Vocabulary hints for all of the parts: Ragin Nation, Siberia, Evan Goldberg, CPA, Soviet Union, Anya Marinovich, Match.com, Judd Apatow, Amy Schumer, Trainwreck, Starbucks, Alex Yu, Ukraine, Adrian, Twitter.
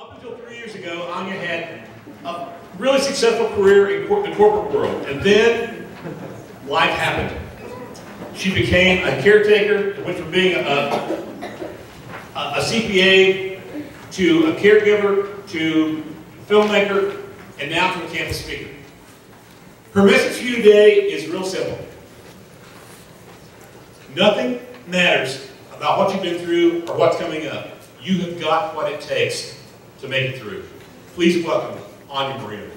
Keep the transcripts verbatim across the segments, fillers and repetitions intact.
Up until three years ago, Anya had a really successful career in cor the corporate world, and then life happened. She became a caretaker, went from being a, a, a C P A to a caregiver to a filmmaker, and now to a campus speaker. Her message to you today is real simple. Nothing matters about what you've been through or what's coming up. You have got what it takes to make it through. Please welcome Anya Marinovich.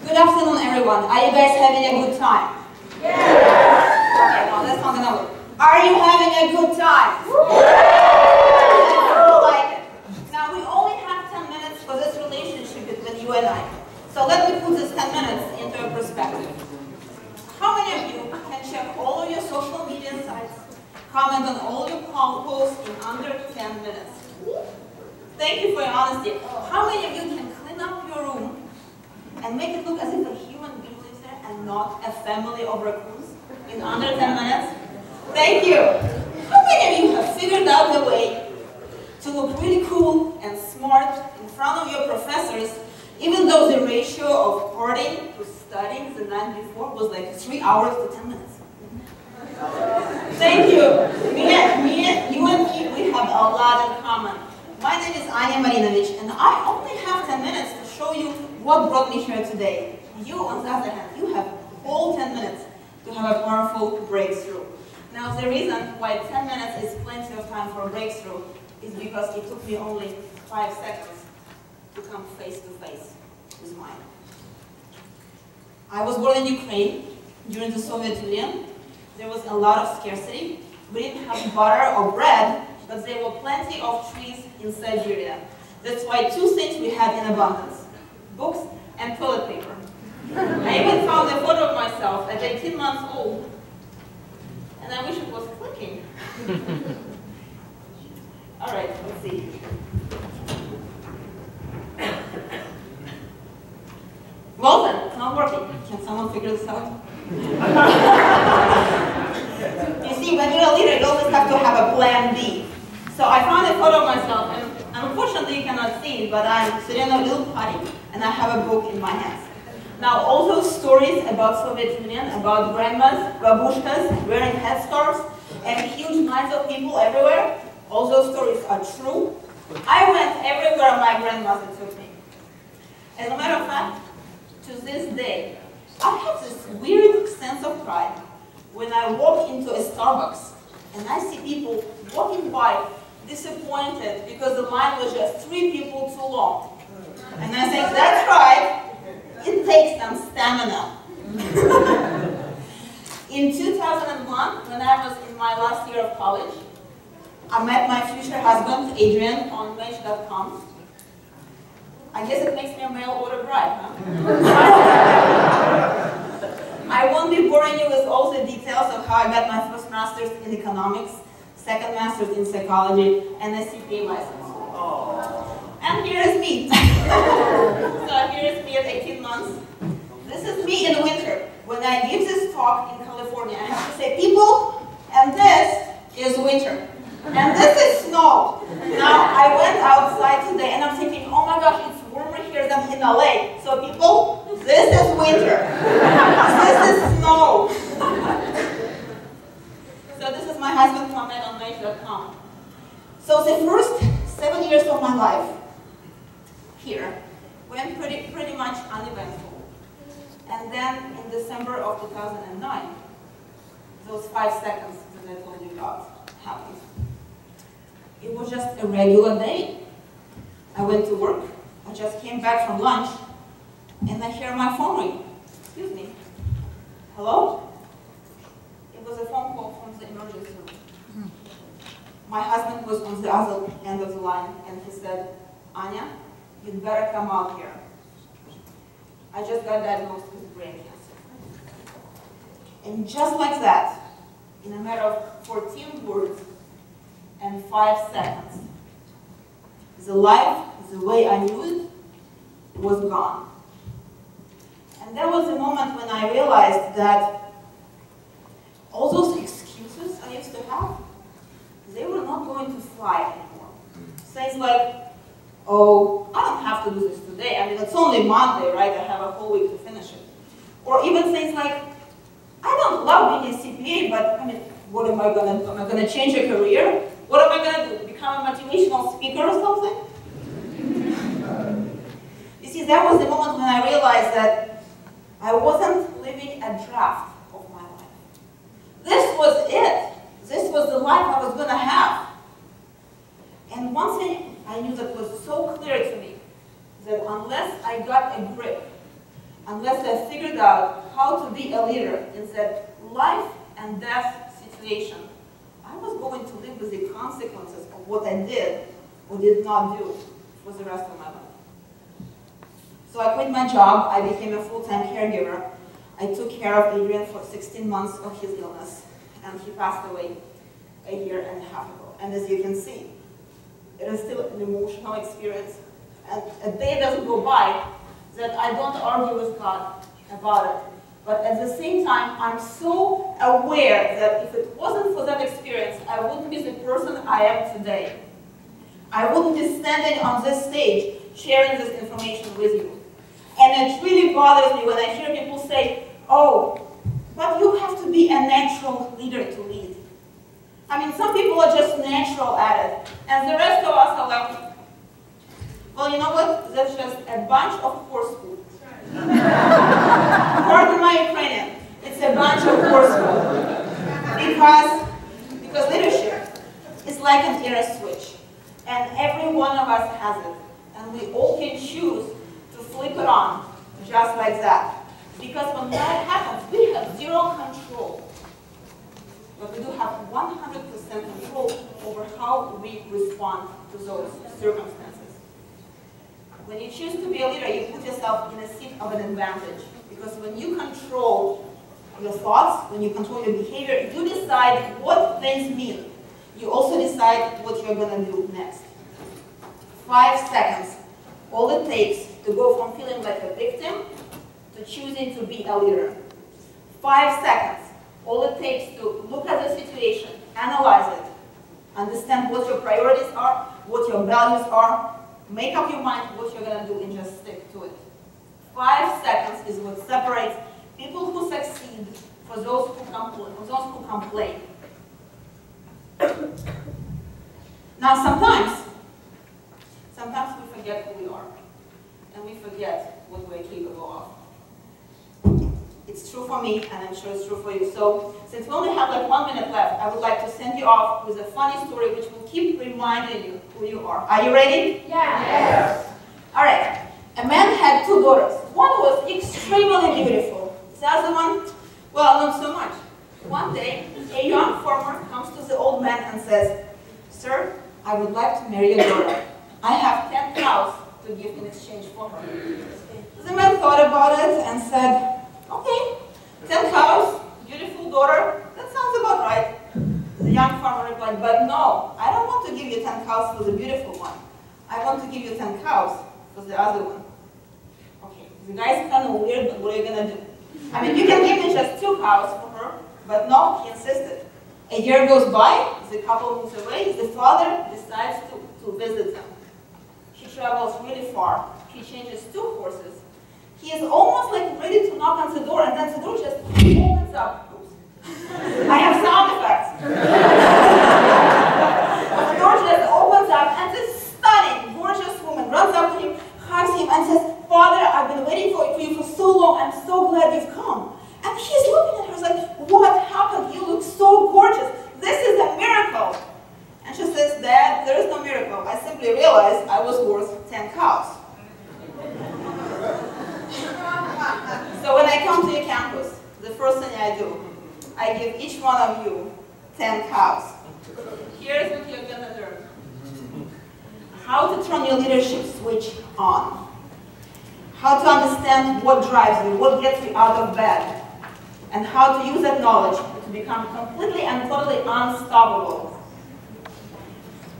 Good afternoon, everyone. Are you guys having a good time? Yes! Okay, no, that's not gonna work. Are you having a good time? Yes! I like it. Now, we only have ten minutes for this relationship between you and I. So let me put this ten minutes into a perspective. How many of you can check all of your social media sites, comment on all your posts in under ten minutes? Thank you for your honesty. How many of you can clean up your room and make it look as if a human being lives there and not a family of raccoons in under ten minutes? Thank you. How many of you have figured out the way to look really cool and smart in front of your professors, even though the ratio of partying to studying the night before was like three hours to ten minutes. Thank you. Me and, me and, you and me, we have a lot in common. My name is Anya Marinovich, and I only have ten minutes to show you what brought me here today. You, on the other hand, you have all ten minutes to have a powerful breakthrough. Now, the reason why ten minutes is plenty of time for a breakthrough is because it took me only five seconds to come face to face with mine. I was born in Ukraine during the Soviet Union. There was a lot of scarcity. We didn't have butter or bread, but there were plenty of trees in Siberia. That's why two things we had in abundance: books and toilet paper. I even found a photo of myself at eighteen months old, and I wish it was clicking. All right, let's see. Well then, it's not working. Can someone figure this out? You see, when you're a leader, you always have to have a plan B. So I found a photo of myself, and unfortunately you cannot see it, but I'm sitting in a little party, and I have a book in my hands. Now, all those stories about Soviet Union, about grandmas, babushkas, wearing headscarves, and huge lines of people everywhere, all those stories are true. I went everywhere my grandmother took me. As a matter of fact, to this day, I have this weird sense of pride when I walk into a Starbucks and I see people walking by disappointed because the line was just three people too long. And I think, that's right, it takes some stamina. In two thousand one, when I was in my last year of college, I met my future husband, Adrian, on Match dot com. I guess it makes me a mail order bride, huh? I won't be boring you with all the details of how I got my first master's in economics, second master's in psychology, and a C P A license. Oh. And here is me. So here is me at eighteen months. This is me in winter. When I give this talk in California, I have to say, people, and this is winter. And this is snow. Now, I went outside today and I'm thinking, oh my gosh, it's warmer here than in L A. So people, this is winter. This is snow. So this is my husband comment on Match dot com. So the first seven years of my life here went pretty, pretty much uneventful. And then in December of two thousand nine, those five seconds that I told you about happened. It was just a regular day. I went to work, I just came back from lunch, and I hear my phone ring. Excuse me. Hello? It was a phone call from the emergency room. My husband was on the other end of the line, and he said, Anya, you'd better come out here. I just got diagnosed with brain cancer. And just like that, in a matter of fourteen words, and five seconds. The life, the way I knew it, was gone. And that was the moment when I realized that all those excuses I used to have, they were not going to fly anymore. Things like, oh, I don't have to do this today. I mean, it's only Monday, right? I have a whole week to finish it. Or even things like, I don't love being a C P A, but I mean, what am I gonna do? Am I gonna change a career? What am I gonna do? Become a motivational speaker or something? You see, that was the moment when I realized that I wasn't living a draft of my life. This was it. This was the life I was gonna have. And one thing I knew that was so clear to me, that unless I got a grip, unless I figured out how to be a leader in that life and death situation, I was going to live with the consequences of what I did or did not do for the rest of my life. So I quit my job, I became a full-time caregiver. I took care of Adrian for sixteen months of his illness, and he passed away a year and a half ago. And as you can see, it is still an emotional experience. And a day doesn't go by that I don't argue with God about it. But at the same time, I'm so aware that if it wasn't for that experience, I wouldn't be the person I am today. I wouldn't be standing on this stage sharing this information with you. And it really bothers me when I hear people say, oh, but you have to be a natural leader to lead. I mean, some people are just natural at it, and the rest of us are like, well, you know what? That's just a bunch of horse food. Pardon my Ukrainian. It's a bunch of horse food. Because, because leadership is like an era switch, and every one of us has it, and we all can choose to flip it on just like that. Because when that happens, we have zero control. But we do have one hundred percent control over how we respond to those circumstances. When you choose to be a leader, you put yourself in a seat of an advantage. Because when you control your thoughts, when you control your behavior, you decide what things mean. You also decide what you're going to do next. Five seconds, all it takes to go from feeling like a victim to choosing to be a leader. Five seconds. All it takes to look at the situation, analyze it, understand what your priorities are, what your values are, make up your mind what you're going to do and just stick to it. Five seconds is what separates people who succeed from those who, compl from those who complain. Now sometimes, sometimes we forget who we are, and we forget what we're capable of. It's true for me, and I'm sure it's true for you. So, since we only have like one minute left, I would like to send you off with a funny story which will keep reminding you who you are. Are you ready? Yeah. Yes. All right. A man had two daughters. One was extremely beautiful. The other one, well, not so much. One day, a young farmer comes to the old man and says, "Sir, I would like to marry your daughter. I have ten cows to give in exchange for her." The man thought about it and said, "Okay, ten cows, beautiful daughter, that sounds about right." The young farmer replied, "But no, I don't want to give you ten cows for the beautiful one. I want to give you ten cows for the other one." Okay, the guy's kind of weird, but what are you going to do? I mean, you can give me just two cows for her, but no, he insisted. A year goes by, the couple moves away, the father decides to, to visit them. He travels really far, he changes two horses. He is almost like ready to knock on the door, and then the door just opens up. Oops. I have sound effects. The door just opens up, and this stunning, gorgeous woman runs up to him, hugs him, and says, "Father, I've been waiting for you for so long. I'm so glad you've come." And he's looking at her like, "What happened? You look so gorgeous. This is a miracle." And she says, "Dad, there is no miracle. I simply realized I was worth ten cows." So when I come to your campus, the first thing I do, I give each one of you ten cows. Here's what you're going to learn. How to turn your leadership switch on. How to understand what drives you, what gets you out of bed. And how to use that knowledge to become completely and totally unstoppable.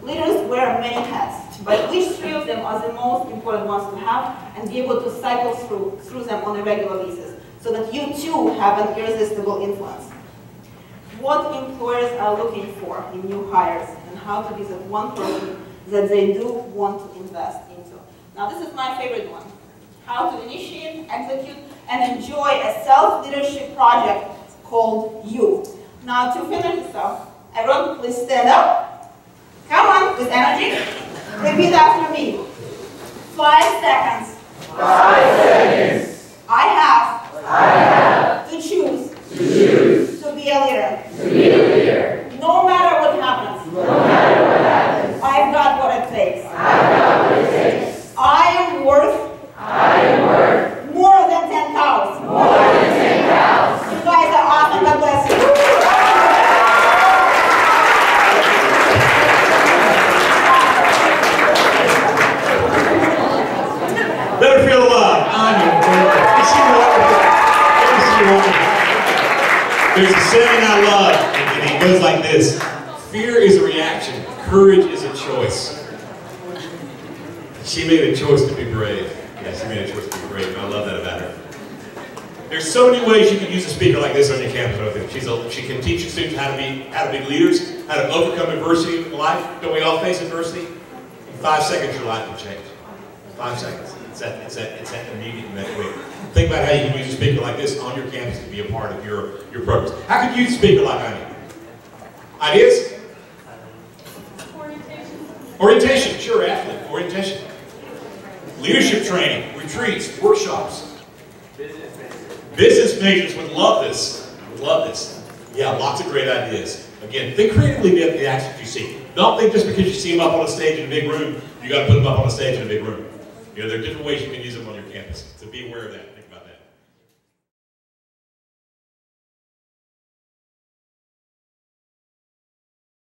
Leaders wear many hats, but which three of them are the most important ones to have and be able to cycle through, through them on a regular basis so that you too have an irresistible influence. What employers are looking for in new hires and how to be that one person that they do want to invest into. Now this is my favorite one. How to initiate, execute, and enjoy a self-leadership project called you. Now to finish this up, everyone please stand up. Come on, with energy. Repeat after me. Five seconds. Five seconds. I have. I have. To choose. To choose. To be a leader. To be a leader. No matter what happens. No matter what happens. I've got what it takes. I've got what it takes. I am worth. I am worth. More than ten cows. More than ten cows. You guys are awesome. God bless you. There's a saying I love, and it goes like this. Fear is a reaction. Courage is a choice. She made a choice to be brave. Yeah, she made a choice to be brave, and I love that about her. There's so many ways you can use a speaker like this on your campus. I think she's a, she can teach your students how to be how to be leaders, how to overcome adversity in life. Don't we all face adversity? In five seconds, your life will change. Five seconds. It's that, it's that, it's that immediate that quick. Think about how you can use a speaker like this on your campus to be a part of your, your programs. How could you use a speaker like Anya? Ideas? Orientation. Orientation, sure, athlete. Orientation. Leadership training, retreats, workshops. Business majors. Business majors would love this. Would love this. Yeah, lots of great ideas. Again, think creatively about the actions you see. Don't think just because you see them up on a stage in a big room, you got to put them up on a stage in a big room. You know, there are different ways you can use them on your campus, so be aware of that.